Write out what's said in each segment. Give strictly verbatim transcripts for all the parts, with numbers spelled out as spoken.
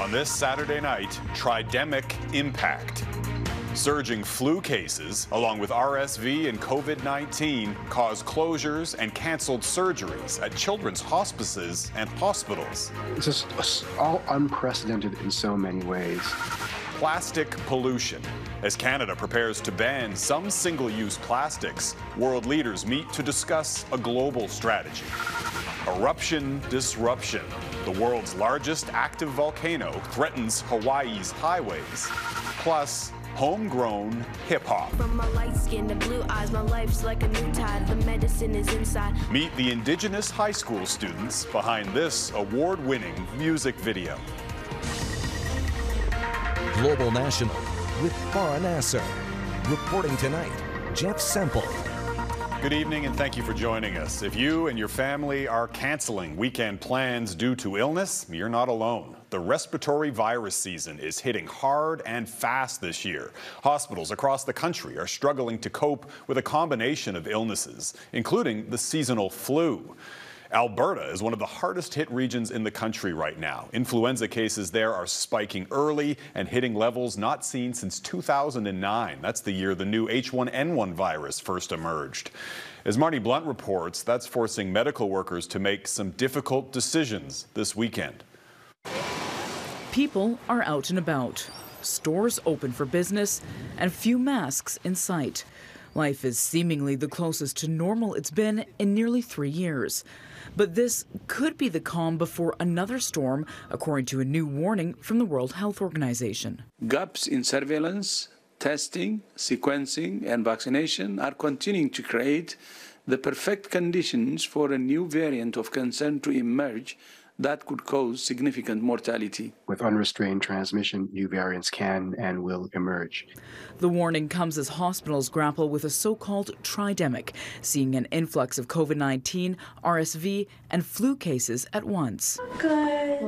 on this Saturday night, Tridemic Impact. Surging flu cases, along with R S V and COVID nineteen, caused closures and canceled surgeries at children's hospices and hospitals. It's just all unprecedented in so many ways. Plastic pollution. As Canada prepares to ban some single-use plastics, world leaders meet to discuss a global strategy. Eruption disruption. The world's largest active volcano threatens Hawaii's highways. Plus, homegrown hip-hop. From my light skin to blue eyes, my life's like a new tide. The medicine is inside. Meet the Indigenous high school students behind this award-winning music video. Global National with Farah Nasser. Reporting tonight, Jeff Semple. Good evening and thank you for joining us. If you and your family are canceling weekend plans due to illness, you're not alone. The respiratory virus season is hitting hard and fast this year. Hospitals across the country are struggling to cope with a combination of illnesses, including the seasonal flu. Alberta is one of the hardest hit regions in the country right now. Influenza cases there are spiking early and hitting levels not seen since two thousand nine. That's the year the new H one N one virus first emerged. As Marney Blunt reports, that's forcing medical workers to make some difficult decisions this weekend. People are out and about. Stores open for business and few masks in sight. Life is seemingly the closest to normal it's been in nearly three years. But this could be the calm before another storm, according to a new warning from the World Health Organization. Gaps in surveillance, testing, sequencing, and vaccination are continuing to create the perfect conditions for a new variant of concern to emerge that could cause significant mortality. With unrestrained transmission, new variants can and will emerge. The warning comes as hospitals grapple with a so-called tridemic, seeing an influx of COVID nineteen, R S V, and flu cases at once. Good.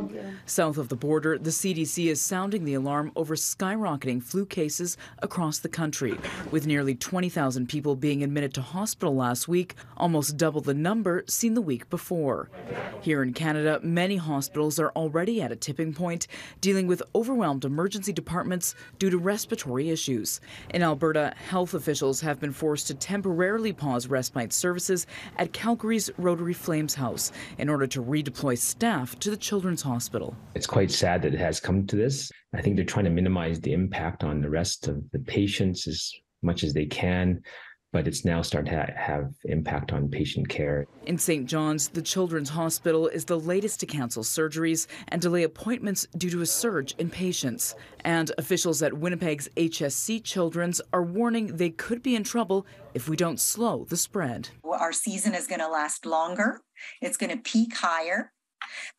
South of the border, the C D C is sounding the alarm over skyrocketing flu cases across the country, with nearly twenty thousand people being admitted to hospital last week, almost double the number seen the week before. Here in Canada, many Many hospitals are already at a tipping point, dealing with overwhelmed emergency departments due to respiratory issues. In Alberta, health officials have been forced to temporarily pause respite services at Calgary's Rotary Flames House in order to redeploy staff to the Children's Hospital. It's quite sad that it has come to this. I think they're trying to minimize the impact on the rest of the patients as much as they can, but it's now starting to have impact on patient care. In Saint John's, the Children's Hospital is the latest to cancel surgeries and delay appointments due to a surge in patients. And officials at Winnipeg's H S C Children's are warning they could be in trouble if we don't slow the spread. Our season is going to last longer. It's going to peak higher.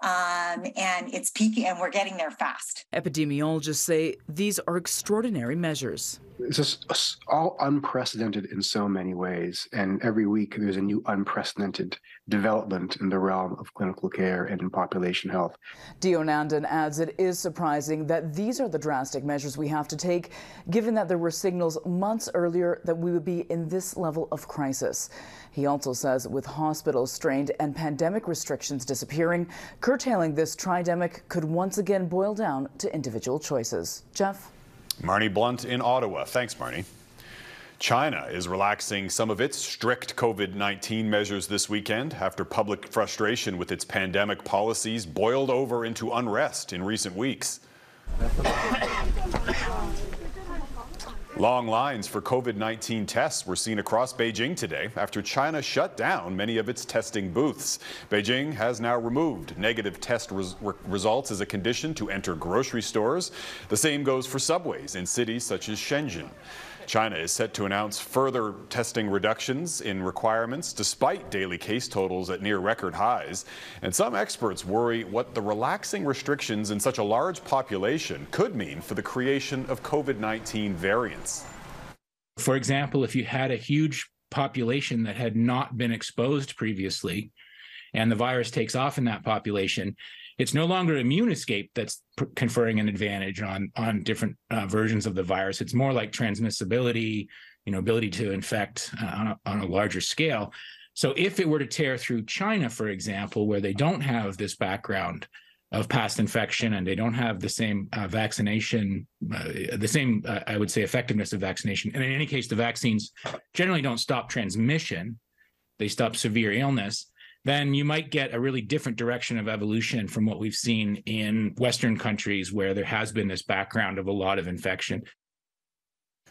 Um, and it's peaking, and we're getting there fast. Epidemiologists say these are extraordinary measures. It's just all unprecedented in so many ways, and every week there's a new unprecedented development in the realm of clinical care and in population health. Dionandan adds it is surprising that these are the drastic measures we have to take, given that there were signals months earlier that we would be in this level of crisis. He also says with hospitals strained and pandemic restrictions disappearing, curtailing this tridemic could once again boil down to individual choices. Jeff? Marney Blunt in Ottawa. Thanks, Marnie. China is relaxing some of its strict COVID nineteen measures this weekend after public frustration with its pandemic policies boiled over into unrest in recent weeks. Long lines for COVID nineteen tests were seen across Beijing today after China shut down many of its testing booths. Beijing has now removed negative test res results as a condition to enter grocery stores. The same goes for subways in cities such as Shenzhen. China is set to announce further testing reductions in requirements despite daily case totals at near record highs. And some experts worry what the relaxing restrictions in such a large population could mean for the creation of COVID nineteen variants. For example, if you had a huge population that had not been exposed previously and the virus takes off in that population, it's no longer immune escape that's conferring an advantage on, on different uh, versions of the virus. It's more like transmissibility, you know, ability to infect uh, on, a, on a larger scale. So if it were to tear through China, for example, where they don't have this background of past infection, and they don't have the same uh, vaccination, uh, the same, uh, I would say, effectiveness of vaccination. And in any case, the vaccines generally don't stop transmission. They stop severe illness. Then you might get a really different direction of evolution from what we've seen in Western countries where there has been this background of a lot of infection.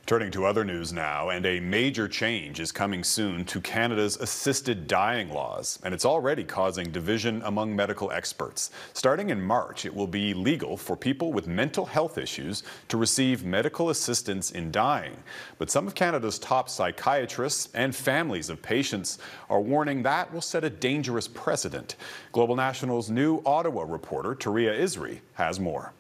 Turning to other news now, and a major change is coming soon to Canada's assisted dying laws, and it's already causing division among medical experts. Starting in March, it will be legal for people with mental health issues to receive medical assistance in dying. But some of Canada's top psychiatrists and families of patients are warning that will set a dangerous precedent. Global National's new Ottawa reporter, Touria Izri, has more.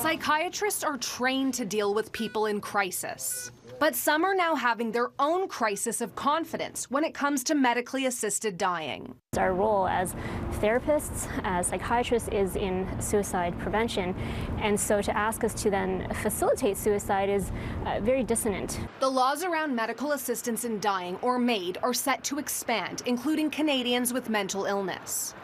Psychiatrists are trained to deal with people in crisis, but some are now having their own crisis of confidence when it comes to medically assisted dying. Our role as therapists, as psychiatrists, is in suicide prevention, and so to ask us to then facilitate suicide is uh, very dissonant. The laws around medical assistance in dying, or MAID, are set to expand, including Canadians with mental illness.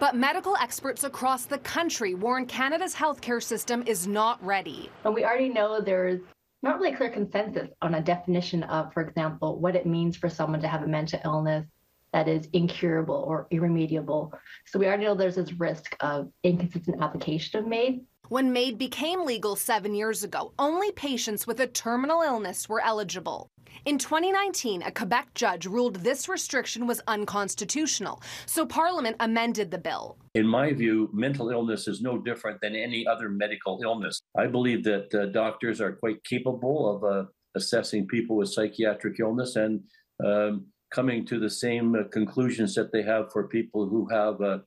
But medical experts across the country warn Canada's healthcare system is not ready. Well, we already know there's not really clear consensus on a definition of, for example, what it means for someone to have a mental illness that is incurable or irremediable. So we already know there's this risk of inconsistent application of MAID. When MAID became legal seven years ago, only patients with a terminal illness were eligible. In twenty nineteen, a Quebec judge ruled this restriction was unconstitutional, so Parliament amended the bill. In my view, mental illness is no different than any other medical illness. I believe that uh, doctors are quite capable of uh, assessing people with psychiatric illness and um, coming to the same uh, conclusions that they have for people who have, uh,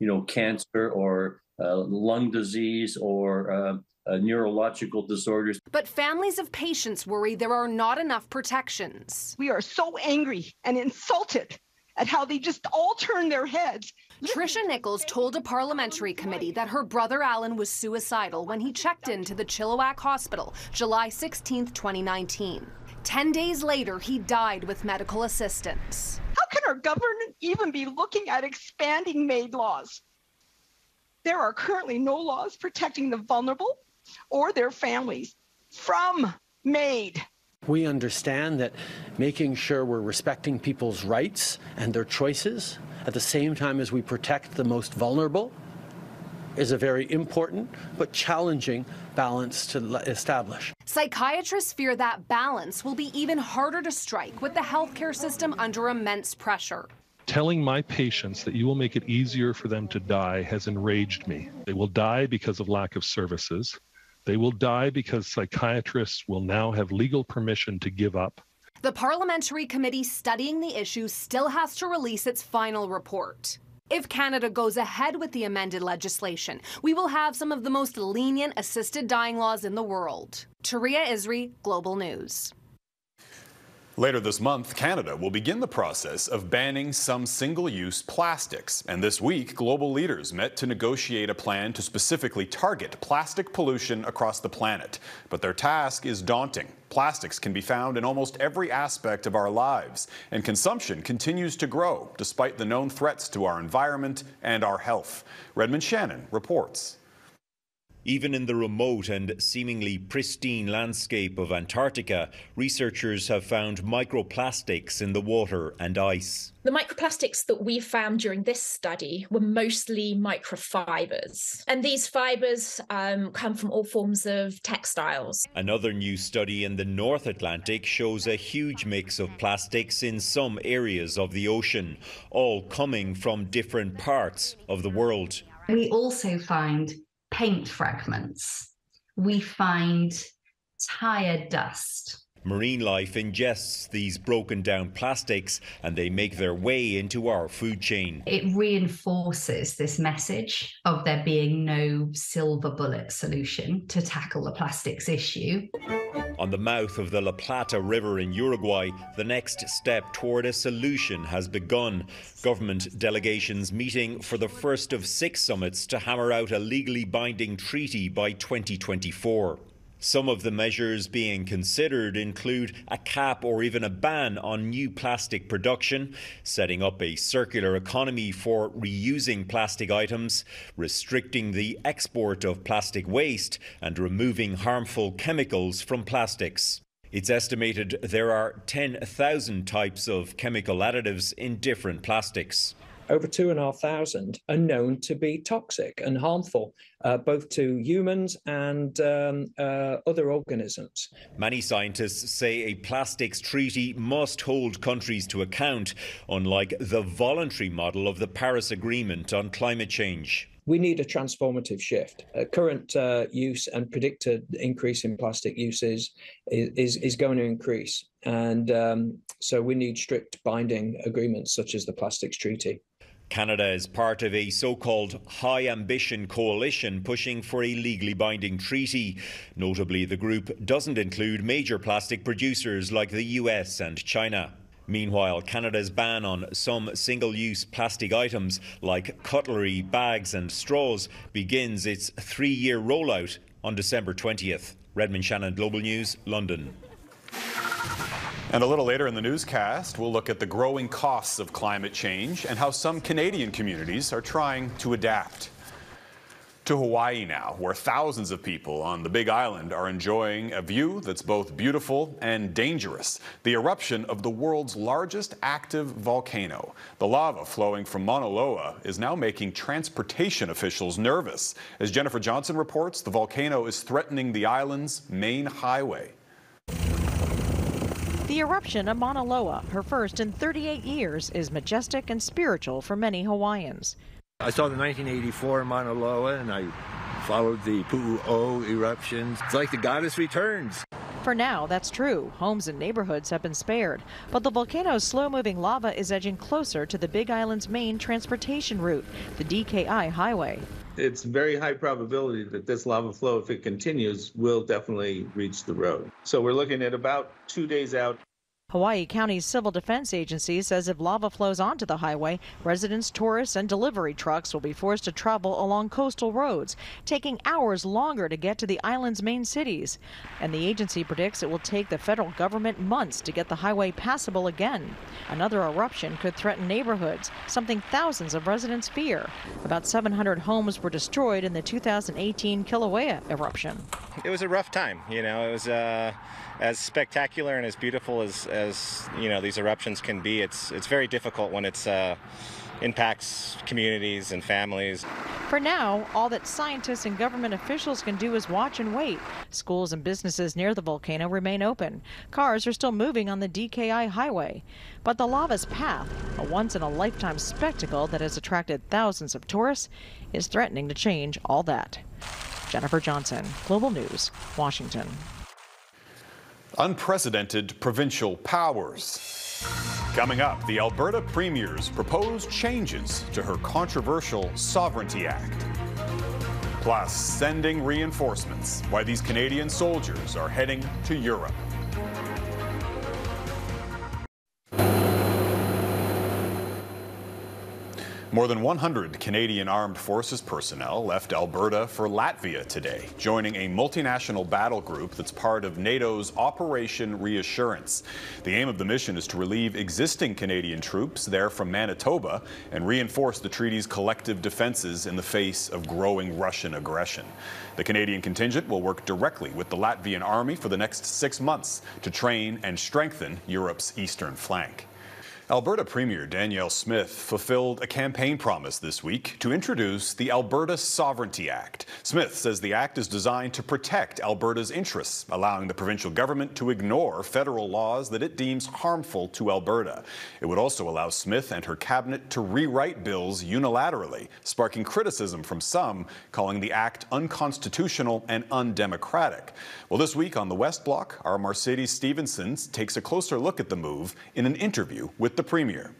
you know, cancer or uh, lung disease or uh, Uh, neurological disorders. But families of patients worry there are not enough protections. We are so angry and insulted at how they just all turn their heads. Tricia Nichols told a parliamentary committee that her brother Alan was suicidal when he checked into the Chilliwack Hospital July sixteenth, twenty nineteen. Ten days later, he died with medical assistance. How can our government even be looking at expanding MAID laws? There are currently no laws protecting the vulnerable or their families from MAID. We understand that making sure we're respecting people's rights and their choices at the same time as we protect the most vulnerable is a very important but challenging balance to establish. Psychiatrists fear that balance will be even harder to strike with the healthcare system under immense pressure. Telling my patients that you will make it easier for them to die has enraged me. They will die because of lack of services. They will die because psychiatrists will now have legal permission to give up. The parliamentary committee studying the issue still has to release its final report. If Canada goes ahead with the amended legislation, we will have some of the most lenient assisted dying laws in the world. Touria Izri, Global News. Later this month, Canada will begin the process of banning some single-use plastics. And this week, global leaders met to negotiate a plan to specifically target plastic pollution across the planet. But their task is daunting. Plastics can be found in almost every aspect of our lives, and consumption continues to grow despite the known threats to our environment and our health. Redmond Shannon reports. Even in the remote and seemingly pristine landscape of Antarctica, researchers have found microplastics in the water and ice. The microplastics that we found during this study were mostly microfibers, and these fibers um, come from all forms of textiles. Another new study in the North Atlantic shows a huge mix of plastics in some areas of the ocean, all coming from different parts of the world. We also find paint fragments. We find tire dust. Marine life ingests these broken down plastics and they make their way into our food chain. It reinforces this message of there being no silver bullet solution to tackle the plastics issue. On the mouth of the La Plata River in Uruguay, the next step toward a solution has begun. Government delegations meeting for the first of six summits to hammer out a legally binding treaty by twenty twenty-four. Some of the measures being considered include a cap or even a ban on new plastic production, setting up a circular economy for reusing plastic items, restricting the export of plastic waste, and removing harmful chemicals from plastics. It's estimated there are ten thousand types of chemical additives in different plastics. Over two thousand five hundred are known to be toxic and harmful, uh, both to humans and um, uh, other organisms. Many scientists say a plastics treaty must hold countries to account, unlike the voluntary model of the Paris Agreement on climate change. We need a transformative shift. Uh, current uh, use and predicted increase in plastic uses is, is, is going to increase. And um, so we need strict binding agreements such as the Plastics Treaty. Canada is part of a so-called high ambition coalition pushing for a legally binding treaty. Notably, the group doesn't include major plastic producers like the U S and China. Meanwhile, Canada's ban on some single-use plastic items like cutlery, bags and straws begins its three-year rollout on December twentieth. Redmond Shannon, Global News, London. And a little later in the newscast, we'll look at the growing costs of climate change and how some Canadian communities are trying to adapt. To Hawaii now, where thousands of people on the Big Island are enjoying a view that's both beautiful and dangerous. The eruption of the world's largest active volcano. The lava flowing from Mauna Loa is now making transportation officials nervous. As Jennifer Johnson reports, the volcano is threatening the island's main highway. The eruption of Mauna Loa, her first in thirty-eight years, is majestic and spiritual for many Hawaiians. I saw the nineteen eighty-four Mauna Loa and I followed the Pu'u'o eruptions. It's like the goddess returns. For now, that's true. Homes and neighborhoods have been spared, but the volcano's slow-moving lava is edging closer to the Big Island's main transportation route, the D K I Highway. It's very high probability that this lava flow, if it continues, will definitely reach the road. So we're looking at about two days out. Hawaii County's Civil Defense Agency says if lava flows onto the highway, residents, tourists, and delivery trucks will be forced to travel along coastal roads, taking hours longer to get to the island's main cities. And the agency predicts it will take the federal government months to get the highway passable again. Another eruption could threaten neighborhoods, something thousands of residents fear. About seven hundred homes were destroyed in the two thousand eighteen Kilauea eruption. It was a rough time, you know, it was uh, as spectacular and as beautiful as, as As you know, these eruptions can be. It's it's very difficult when it's uh, impacts communities and families. For now, all that scientists and government officials can do is watch and wait. Schools and businesses near the volcano remain open. Cars are still moving on the D K I highway. But the lava's path, a once-in-a-lifetime spectacle that has attracted thousands of tourists, is threatening to change all that. Jennifer Johnson, Global News, Washington. Unprecedented provincial powers. Coming up, the Alberta Premier's proposed changes to her controversial Sovereignty Act. Plus, sending reinforcements, why these Canadian soldiers are heading to Europe. More than one hundred Canadian Armed Forces personnel left Alberta for Latvia today, joining a multinational battle group that's part of NATO's Operation Reassurance. The aim of the mission is to relieve existing Canadian troops there from Manitoba and reinforce the treaty's collective defenses in the face of growing Russian aggression. The Canadian contingent will work directly with the Latvian Army for the next six months to train and strengthen Europe's eastern flank. Alberta Premier Danielle Smith fulfilled a campaign promise this week to introduce the Alberta Sovereignty Act. Smith says the act is designed to protect Alberta's interests, allowing the provincial government to ignore federal laws that it deems harmful to Alberta. It would also allow Smith and her cabinet to rewrite bills unilaterally, sparking criticism from some, calling the act unconstitutional and undemocratic. Well, this week on the West Block, our Mercedes Stephenson takes a closer look at the move in an interview with the Premier.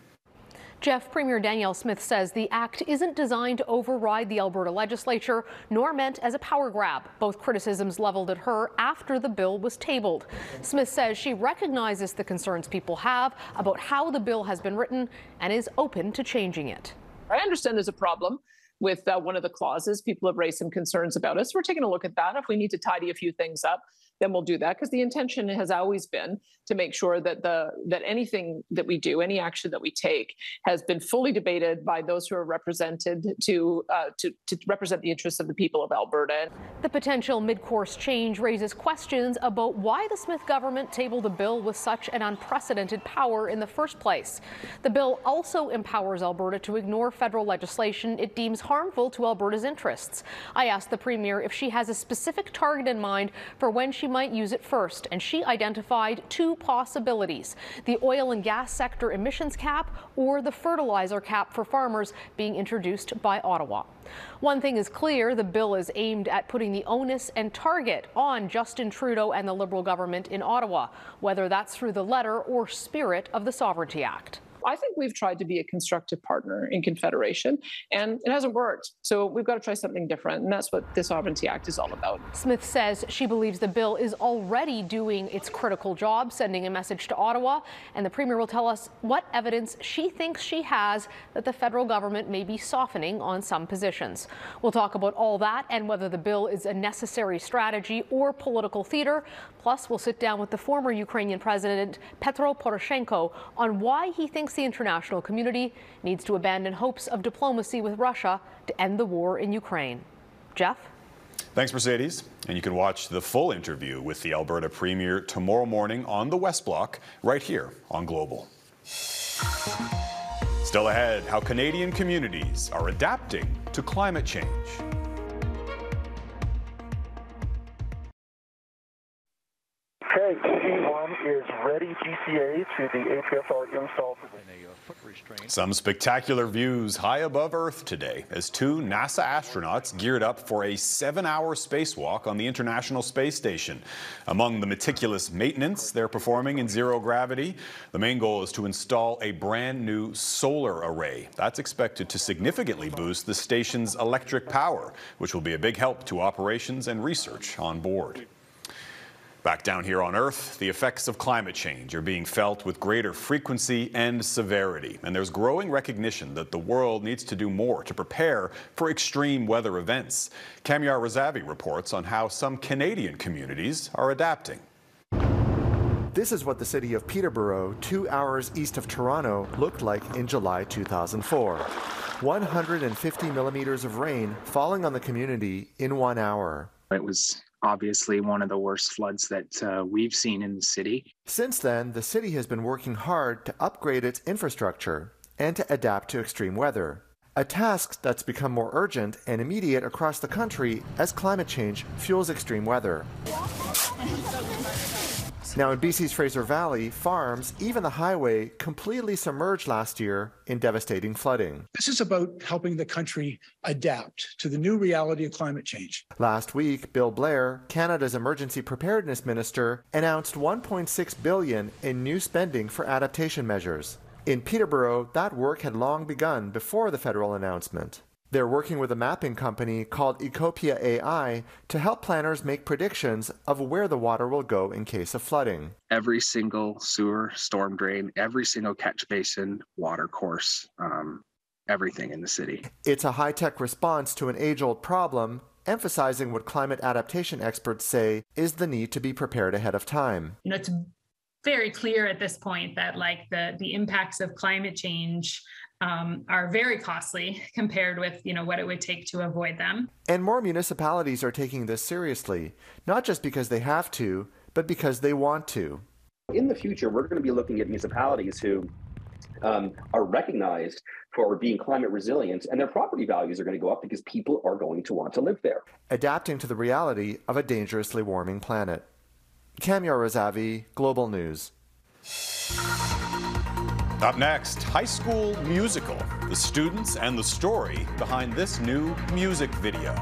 Jeff, Premier Danielle Smith says the act isn't designed to override the Alberta legislature, nor meant as a power grab. Both criticisms leveled at her after the bill was tabled. Smith says she recognizes the concerns people have about how the bill has been written and is open to changing it. I understand there's a problem with uh, one of the clauses. People have raised some concerns about us. We're taking a look at that. If we need to tidy a few things up, then we'll do that, because the intention has always been to make sure that the that anything that we do, any action that we take, has been fully debated by those who are represented to uh, to, to represent the interests of the people of Alberta. The potential mid-course change raises questions about why the Smith government tabled a bill with such an unprecedented power in the first place. The bill also empowers Alberta to ignore federal legislation it deems harmful to Alberta's interests. I asked the Premier if she has a specific target in mind for when she might use it first, and she identified two possibilities: the oil and gas sector emissions cap or the fertilizer cap for farmers being introduced by Ottawa. One thing is clear, the bill is aimed at putting the onus and target on Justin Trudeau and the Liberal government in Ottawa, whether that's through the letter or spirit of the Sovereignty Act. I think we've tried to be a constructive partner in Confederation, and it hasn't worked. So we've got to try something different, and that's what the Sovereignty Act is all about. Smith says she believes the bill is already doing its critical job, sending a message to Ottawa, and the Premier will tell us what evidence she thinks she has that the federal government may be softening on some positions. We'll talk about all that and whether the bill is a necessary strategy or political theater. Plus, we'll sit down with the former Ukrainian President Petro Poroshenko on why he thinks the international community needs to abandon hopes of diplomacy with Russia to end the war in Ukraine. Jeff? Thanks, Mercedes. And you can watch the full interview with the Alberta Premier tomorrow morning on the West Block, right here on Global. Still ahead, how Canadian communities are adapting to climate change. Okay, G one is ready, G C A, to the H F R install. Some spectacular views high above Earth today as two NASA astronauts geared up for a seven-hour spacewalk on the International Space Station. Among the meticulous maintenance they're performing in zero gravity, the main goal is to install a brand new solar array. That's expected to significantly boost the station's electric power, which will be a big help to operations and research on board. Back down here on Earth, the effects of climate change are being felt with greater frequency and severity. And there's growing recognition that the world needs to do more to prepare for extreme weather events. Kamyar Razavi reports on how some Canadian communities are adapting. This is what the city of Peterborough, two hours east of Toronto, looked like in July two thousand four. one hundred fifty millimeters of rain falling on the community in one hour. It was obviously one of the worst floods that uh, we've seen in the city. Since then, the city has been working hard to upgrade its infrastructure and to adapt to extreme weather, a task that's become more urgent and immediate across the country as climate change fuels extreme weather. Now in B C's Fraser Valley, farms, even the highway, completely submerged last year in devastating flooding. This is about helping the country adapt to the new reality of climate change. Last week, Bill Blair, Canada's Emergency Preparedness Minister, announced one point six billion dollars in new spending for adaptation measures. In Peterborough, that work had long begun before the federal announcement. They're working with a mapping company called Ecopia A I to help planners make predictions of where the water will go in case of flooding. Every single sewer, storm drain, every single catch basin, water course, um, everything in the city. It's a high-tech response to an age-old problem, emphasizing what climate adaptation experts say is the need to be prepared ahead of time. You know, it's very clear at this point that, like, the, the impacts of climate change Um, are very costly compared with, you know, what it would take to avoid them. And more municipalities are taking this seriously, not just because they have to, but because they want to. In the future, we're going to be looking at municipalities who um, are recognized for being climate resilient, and their property values are going to go up because people are going to want to live there. Adapting to the reality of a dangerously warming planet. Kamyar Razavi, Global News. Up next, High School Musical, the students and the story behind this new music video.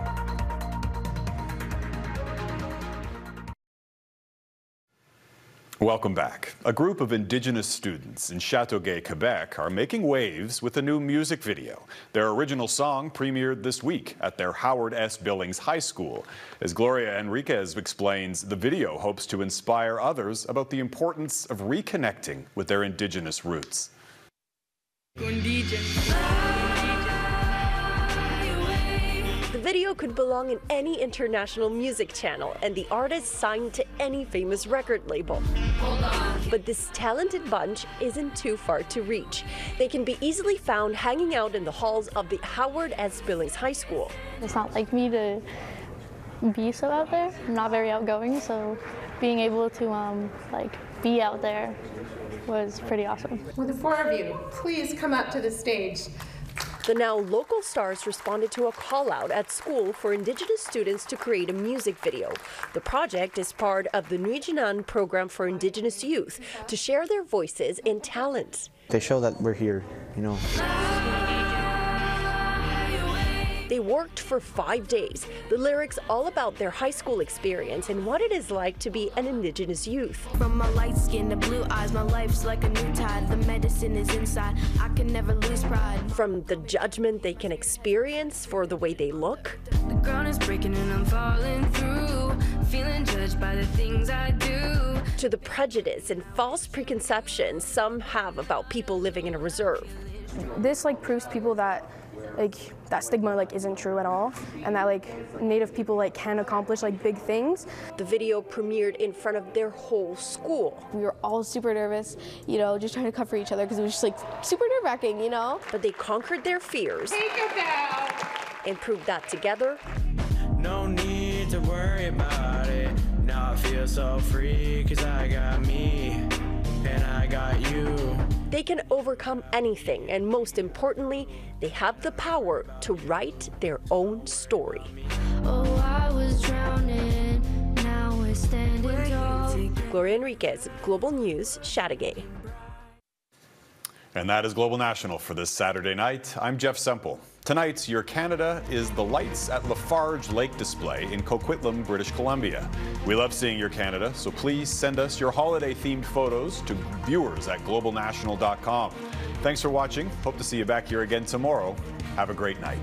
Welcome back. A group of Indigenous students in Chateauguay, Quebec, are making waves with a new music video. Their original song premiered this week at their Howard S. Billings High School. As Gloria Enriquez explains, the video hopes to inspire others about the importance of reconnecting with their Indigenous roots. video could belong in any international music channel and the artist signed to any famous record label. But this talented bunch isn't too far to reach. They can be easily found hanging out in the halls of the Howard S. Billings High School. It's not like me to be so out there. I'm not very outgoing, so being able to um, like be out there was pretty awesome. Will the four of you please come up to the stage? The now local stars responded to a call out at school for Indigenous students to create a music video. The project is part of the Nuijinan program for Indigenous youth to share their voices and talents. They show that we're here, you know. They worked for five days. The lyrics all about their high school experience and what it is like to be an Indigenous youth. From my light skin to blue eyes, my life's like a new tide. The medicine is inside. I can never lose pride. From the judgment they can experience for the way they look. The ground is breaking and I'm falling through. Feeling judged by the things I do. To the prejudice and false preconceptions some have about people living in a reserve. This like proves people that like that stigma like isn't true at all, and that like Native people like can accomplish like big things. The video premiered in front of their whole school. We were all super nervous, you know, just trying to cover each other because it was just like super nerve-wracking, you know. But they conquered their fears. Take a bow. And proved that together. No need to worry about it. Now I feel so free because I got me and I got you. They can overcome anything, and most importantly, they have the power to write their own story. Oh, I was drowning, now we're standing tall. Gloria Enriquez, Global News, Chateauguay. And that is Global National for this Saturday night. I'm Jeff Semple. Tonight, Your Canada is the lights at Lafarge Lake display in Coquitlam, British Columbia. We love seeing Your Canada, so please send us your holiday-themed photos to viewers at global national dot com. Thanks for watching. Hope to see you back here again tomorrow. Have a great night.